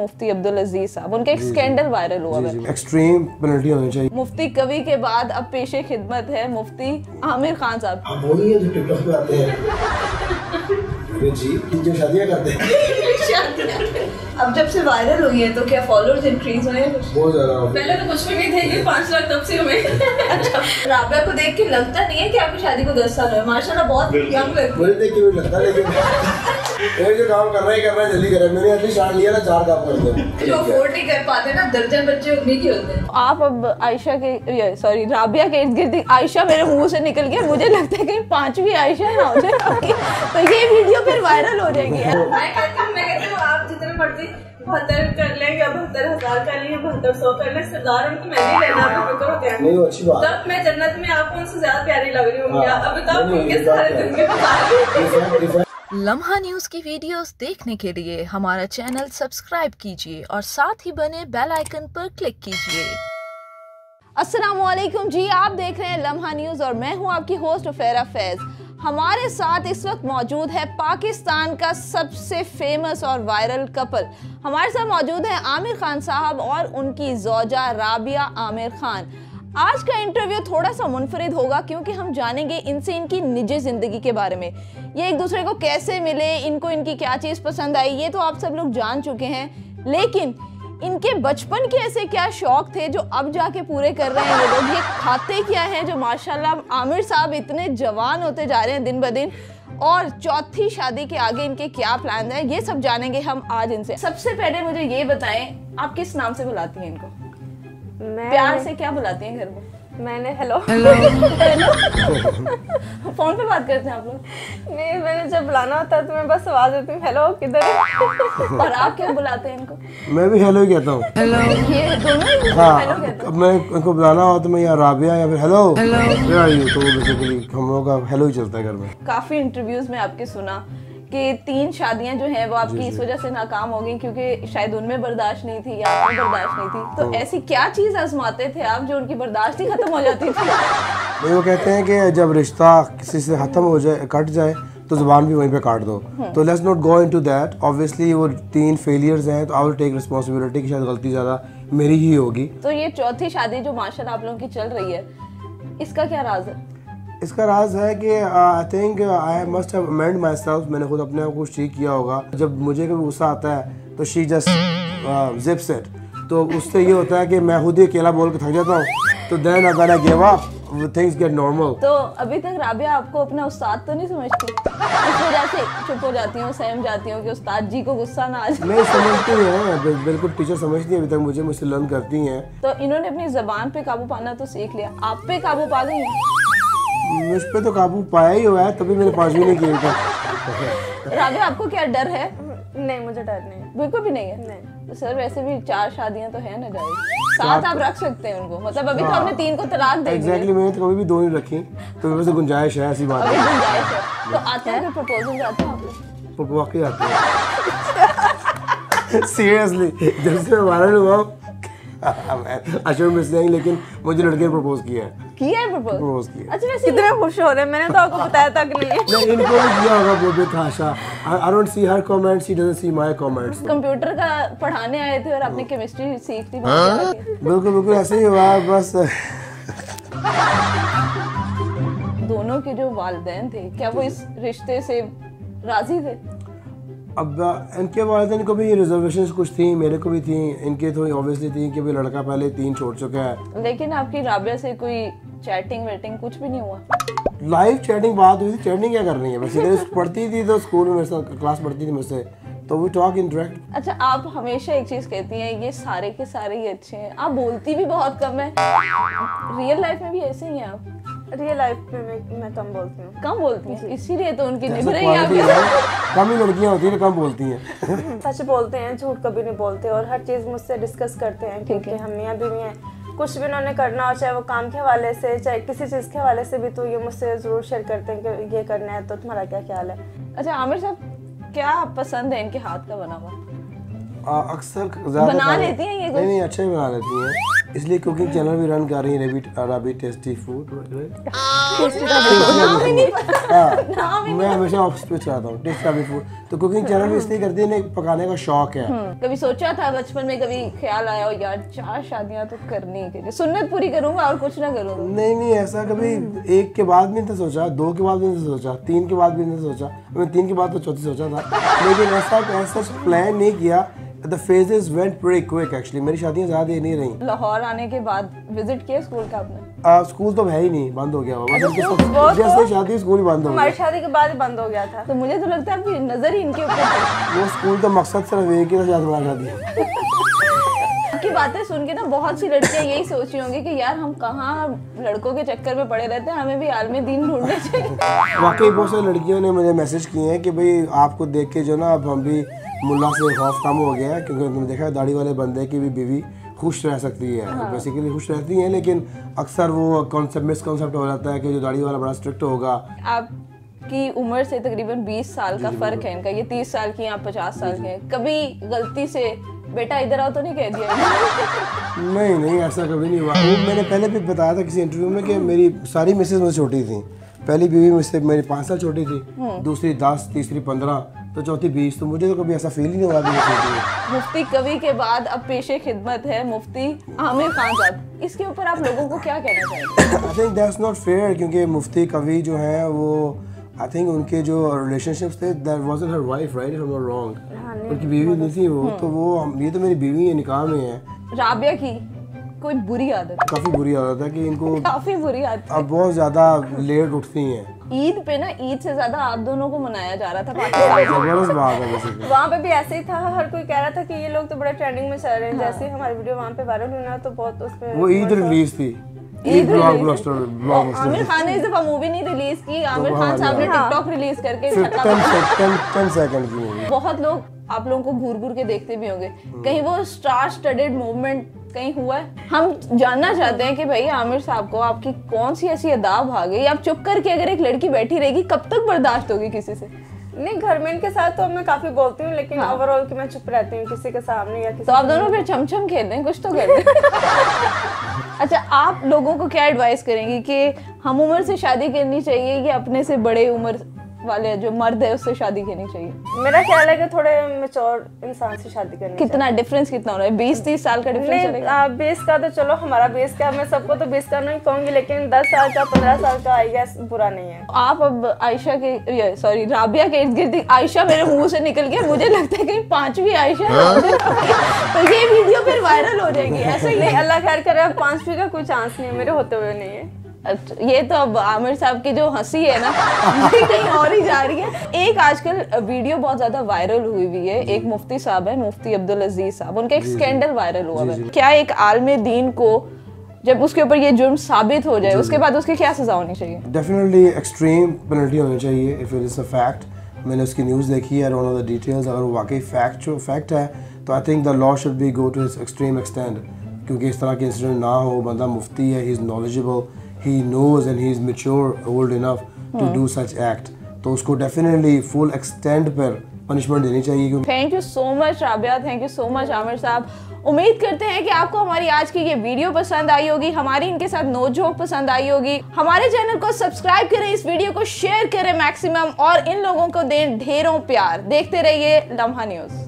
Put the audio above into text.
मुफ्ती अब्दुल अजीज साहब, उनका एक स्कैंडल वायरल हुआ है। एक्सट्रीम पेनल्टी होनी चाहिए। मुफ्ती कवी के बाद अब पेशे खिदमत है मुफ्ती आमिर खान साहब। आप वही है जो टिकटॉक पे आते हैं जी, जो शादियां करते हैं। अब जब से वायरल हुई है तो क्या फॉलोअर्स इंक्रीज हुए हैं? बहुत ज्यादा। पहले तो कुछ भी नहीं थे, ये 5 लाख तब से हुए। अच्छा, राबिया को देख के लगता नहीं है कि आपकी शादी को 10 साल हुए? माशाल्लाह बहुत यंग लगती है। मुझे देख के भी लगता है, लेकिन ये जो काम कर रहा है जल्दी करें। मैंने अपनी शादी लिया ना 4 काम करते जो अफोर्ड नहीं कर पाते ना, दर्जन बच्चे उम्मीद ही होते हैं। आप अब आयशा के सॉरी राबिया के इर्द गिर्द, आयशा मेरे मुंह से निकल गया, मुझे लगता है कहीं 5वीं आयशा ना हो जाए तो ये वीडियो फिर वायरल हो जाएगी। आप जितने पढ़ती 72 कर लेंगे, 72,000 कर लेंगे, 7200 कर लेंगे, सरदार उनको महंगी लेना आपको फिक्र होता है। नहीं वो अच्छी बात। तब मैं जन्नत में आपको उनसे ज्यादा प्यारी लग रही हूँ। अब तो आप उनके सारे दिन में। लम्हा न्यूज़ की वीडियोस देखने के लिए हमारा चैनल सब्सक्राइब कीजिए और साथ ही बने बेल आइकन पर क्लिक कीजिए। अस्सलामुअलैकुम जी, आप देख रहे हैं लम्हा न्यूज़ और मैं हूं आपकी होस्ट फेरा फैज। हमारे साथ इस वक्त मौजूद है पाकिस्तान का सबसे फेमस और वायरल कपल। हमारे साथ मौजूद है आमिर खान साहब और उनकी ज़ौजा राबिया आमिर खान। आज का इंटरव्यू थोड़ा सा मुनफरिद होगा क्योंकि हम जानेंगे इनसे इनकी निजी ज़िंदगी के बारे में। ये एक दूसरे को कैसे मिले, इनको इनकी क्या चीज़ पसंद आई, ये तो आप सब लोग जान चुके हैं, लेकिन इनके बचपन के ऐसे क्या शौक़ थे जो अब जाके पूरे कर रहे हैं ये लोग, ये खाते क्या हैं जो माशाल्लाह आमिर साहब इतने जवान होते जा रहे हैं दिन ब दिन, और चौथी शादी के आगे इनके क्या प्लान हैं, ये सब जानेंगे हम आज इनसे। सबसे पहले मुझे ये बताएं, आप किस नाम से बुलाती हैं इनको? प्यार से क्या बुलाती हैं घर में? मैंने हेलो हेलो हेलो फोन पे बात करते हैं आप लोग? नहीं, मैंने जब बुलाना होता है तो मैं बस आवाज देती हूँ, हेलो किधर है। और आप क्या बुलाते हैं इनको? मैं भी हेलो ही कहता हूँ। ये दोनों? हाँ, मैं इनको बुलाना हो तो मैं या राबिया या फिर हेलो हेलो, तो बेसिकली हम लोग का हेलो ही चलता है घर में। काफी इंटरव्यूज में आपके सुना कि 3 शादियां जो हैं वो आपकी इस वजह से नाकाम हो गई क्योंकि शायद उनमें बर्दाश्त नहीं थी या आपको बर्दाश्त नहीं थी, तो ऐसी क्या चीज़ आजमाते थे आप जो उनकी बर्दाश्त ही खत्म हो जाती थी? नहीं, वो कहते हैं कि जब रिश्ता किसी से खत्म हो जाए, कट जाए, तो ज़ुबान भी वहीं पे काट दो, तो let's not go into that. Obviously वो 3 फेलियर्स हैं, तो आई विल टेक रिस्पॉन्सिबिलिटी कि शायद गलती ज़्यादा मेरी ही होगी। तो ये चौथी शादी जो माशाल्लाह आप लोगों की चल रही है, इसका क्या राज है? इसका राज है कि I think I must have amend myself. मैंने खुद अपने आप को ठीक किया होगा। जब मुझे कभी गुस्सा आता है तो शी जस्ट जिप्स इट, तो उससे ये होता है कि मैं खुद ही अकेला बोल के थक जाता हूँ, तो then I got give up, things get normal. तो अभी तक राबिया आपको अपना उस्ताद तो नहीं समझती? इस वजह से चुप हो जाती हूँ, सहम जाती हूँ कि उस्ताद जी को गुस्सा ना आ जाए? मैं समझती हूँ, बिल्कुल टीचर समझती है अभी तक मुझे, मुझसे लर्न करती हैं। तो इन्होंने अपनी ज़बान पे काबू पाना तो सीख लिया, आप पे काबू पा गई? मुझ पे तो काबू पाया ही हुआ है, तभी मैंने 5वीं नहीं किया था। राबिया आपको क्या डर है? नहीं, मुझे डर नहीं है, बिल्कुल भी नहीं है। नहीं। तो सर वैसे भी 4 शादियां तो है ना जाएगी, 7 आप रख सकते हैं उनको, मतलब अभी तो आपने 3 को तलाक दे दी। एग्जैक्टली, मैंने तो कभी भी 2 नहीं रखी, तो मेरे पास गुंजाइश है, ऐसी बात है। तो आते हैं प्रपोजल आते हैं आपको? वाकई आते हैं, सीरियसली। जब से वायरल हुआ लेकिन मुझे लड़के ने प्रपोज किया है। किया है प्रपोज? अच्छा, वैसे कितने खुश हो रहे हैं, मैंने तो आपको बताया था कि नहीं इनको किया होगा वो भी था Asha. I don't see her comments, she doesn't see my comments. Computer का पढ़ाने आए थे और आपने केमिस्ट्री सीख ली? बिल्कुल बिल्कुल ऐसे ही हुआ बस। दोनों के जो वालिदैन थे, क्या वो इस रिश्ते से राजी थे? अब इनके वालिदैन को भी रिजर्वेशंस कुछ थी, मेरे को भी थी, इनके थोड़ी ऑब्वियसली थी कि भी लड़का पहले 3 छोड़ चुका है। लेकिन आपकी राबिया से कोई चैटिंग वेटिंग कुछ भी नहीं हुआ? लाइव चैटिंग बात हुई थी, चैटिंग क्या करनी है, बस पढ़ती थी तो स्कूल में मेरे साथ क्लास पढ़ती थी मुझसे, तो वी टॉक इंटरेक्ट। अच्छा, आप हमेशा एक चीज कहती हैं, ये सारे के सारे ही अच्छे हैं, आप बोलती भी बहुत कम है, रियल लाइफ में भी ऐसे ही हैं आप? रियल लाइफ में मैं कम बोलती हूँ। कम बोलती हूँ, इसीलिए तो उनकी निभ रही है। कम ही लड़कियाँ होती हैं, कम बोलती हैं। सच बोलते हैं, झूठ कभी नहीं बोलते, और हर चीज़ मुझसे डिस्कस करते हैं क्योंकि हम मियाँ बीवी हैं। कुछ भी उन्होंने करना हो, चाहे वो काम के हवाले से, चाहे किसी चीज़ के हवाले से भी, तो ये मुझसे ज़रूर शेयर करते हैं कि ये करना है तो तुम्हारा क्या ख्याल है। अच्छा आमिर साहब, क्या पसंद है इनके हाथ का बना हुआ? अक्सर बना लेती हैं ये? नहीं अच्छा ही बना लेती हैं, इसलिए कुकिंग चैनल भी रन कर रही है, रैबिट अरबी टेस्टी फूड। मैं हमेशा ऑफिस पे चलाता हूँ टेस्टी अरबी फूड, तो कुकिंग चैनल भी इसलिए करती है, पकाने का शौक है। कभी सोचा था बचपन में, कभी ख्याल आया हो यार चार शादियाँ तो करनी के लिए, सुन्नत पूरी करूँगा और कुछ ना करूँगा? नहीं नहीं, ऐसा कभी एक के बाद भी नहीं सोचा, दो के बाद भी नहीं सोचा, तीन के बाद भी नहीं सोचा, मैं तीन के बाद तो चौथी सोचा था, लेकिन ऐसा प्लान नहीं किया। The phases went pretty quick actually, मेरी शादियाँ ज़्यादा देर नहीं रहीं। लाहौर आने के बाद विजिट किया स्कूल का आपने? स्कूल तो है ही नहीं, बंद हो गया हुआ। जैसे शादी स्कूल ही बंद हो गया। हमारी शादी के बाद ही बंद हो गया था। तो मुझे तो लगता है आपकी नजर ही इनके ऊपर। वो स्कूल तो मकसद सिर्फ एक ही था, बना शादी। की बातें सुन के ना बहुत सी लड़कियां यही सोच रही होंगी कि यार हम कहाँ लड़कों के चक्कर में पड़े रहते हैं, हमें भी आलमी दीन ढूंढने चाहिए। वाकई बहुत सारी लड़कियों ने मुझे मैसेज किए हैं कि भाई आपको देख के जो ना अब हम भी मुल्ला से खौफ कम हो गया है, क्योंकि तुमने देखा है दाढ़ी वाले बंदे की भी बीवी खुश रह सकती है। हाँ। बेसिकली खुश रहती हैं, लेकिन अक्सर वो कॉन्सेप्ट मिसकॉन्सेप्ट हो जाता है कि जो दाढ़ी वाला बड़ा स्ट्रिक्ट होगा। आप की उम्र से तकरीबन 20 साल का फर्क है इनका, ये 30 साल की, आप 50 साल के हैं। कभी गलती से बेटा इधर आओ तो नहीं कह दिया? नहीं नहीं, ऐसा कभी नहीं हुआ। मैंने पहले भी बताया था किसी इंटरव्यू में कि मेरी सारी मिसेज मुझसे छोटी थी। पहली बीवी मुझसे मेरी 5 साल छोटी थी, दूसरी 10, तीसरी 15, तो चौथी 20, तो मुझे तो कभी ऐसा फील ही नहीं हुआ। मुफ्ती कवी के बाद अब पेशे खिदमत है मुफ्ती आमिर खान साहब, इसके ऊपर आप लोगों को क्या कहना चाहिए? I think that's not fair, क्योंकि मुफ्ती कवी जो है वो आई थिंक उनके जो रिलेशनशिप्स थे, that wasn't her wife right, if I am not wrong, उनकी बीवी नहीं थी वो, तो वो ये तो मेरी बीवी है, निकाह में है। राबिया की कोई बुरी आदत? काफ़ी बुरी आदत है कि इनको, काफ़ी बुरी आदत, अब बहुत ज़्यादा लेट उठती हैं। ईद पे ना, ईद से ज़्यादा आप दोनों को मनाया जा रहा था पाकिस्तान। वहाँ पे भी ऐसे ही था, हर कोई कह रहा था कि ये लोग तो बड़ा ट्रेंडिंग में चल रहे हैं। जैसे हमारी वीडियो वहाँ पे वायरल हुई ना, तो बहुत उसमें वो ईद रिलीज थी, आमिर खान ने इस दफा मूवी नहीं रिलीज की, आमिर खान साहब ने टिकटॉक रिलीज करके। बहुत लोग आप लोगों को घूर घूर के देखते भी होंगे, कहीं वो स्टार स्टडेड मूवमेंट कहीं हुआ है? हम जानना चाहते हैं कि भाई आमिर साहब को आपकी कौन सी ऐसी अदा भाग गई, आप चुप करके अगर एक लड़की बैठी रहेगी कब तक बर्दाश्त होगी किसी से? नहीं, घर में इनके साथ तो मैं काफी बोलती हूँ, लेकिन ओवरऑल कि मैं चुप रहती हूँ किसी के सामने या किसी। तो आप दोनों फिर छमछम खेलते हैं, कुछ तो खेलते हैं। अच्छा, आप लोगों को क्या एडवाइस करेंगी कि हम उम्र से शादी करनी चाहिए या अपने से बड़े उम्र वाले जो मर्द है उससे शादी करनी चाहिए? मेरा ख्याल है कि थोड़े मैच्योर इंसान से शादी करनी। कितना डिफरेंस कितना हो रहा है? 20-30 साल का डिफरेंस? 20 का तो चलो हमारा 20 का, मैं सबको तो 20 का नहीं कहूँगी, लेकिन 10 साल का 15 साल का आई गेस बुरा नहीं है। आप अब आयशा के, सॉरी राबिया के इर्द गिर्द, आयशा मेरे मुँह से निकल गया, मुझे लगता है कहीं 5वीं आयशा। तो ये वीडियो फिर वायरल हो जाएगी ऐसा ही? अल्लाह खैर करे, अब 5वीं का कोई चांस नहीं है मेरे होते हुए, नहीं है। अच्छा, ये तो अब आमिर साहब की जो हंसी है ना कहीं और ही जा रही है। एक आजकल वीडियो बहुत ज्यादा वायरल हुई हुई है, एक मुफ्ती साहब है, मुफ्ती अब्दुल अजीज साहब, उनका एक स्कैंडल वायरल हुआ है। क्या एक आलमे दीन को जब उसके ऊपर ये जुर्म साबित हो जाए, उसके बाद उसकी क्या सजा होनी चाहिए? डेफिनेटली एक्सट्रीम पेनल्टी होनी चाहिए, if it is a fact. मैंने उसकी न्यूज़ देखी है, और ऑल द डिटेल्स, अगर वो वाकई फैक्ट है तो I think the law should be go to his extreme extend, क्योंकि इस तरह के इंसिडेंट ना हो। बंदा मुफ्ती है, he is knowledgeable, he knows and he is mature, old enough to do such act, तो उसको definitely full extent पर punishment देनी चाहिए। Thank you so much Rabia, thank you so much Aamir साहब। उम्मीद करते हैं कि आपको हमारी आज की ये वीडियो पसंद आई होगी, हमारी इनके साथ नोजोक पसंद आई होगी। हमारे चैनल को सब्सक्राइब करें, इस वीडियो को शेयर करें मैक्सिमम, और इन लोगों को दें ढेरों प्यार। देखते रहिए लम्हा न्यूज़।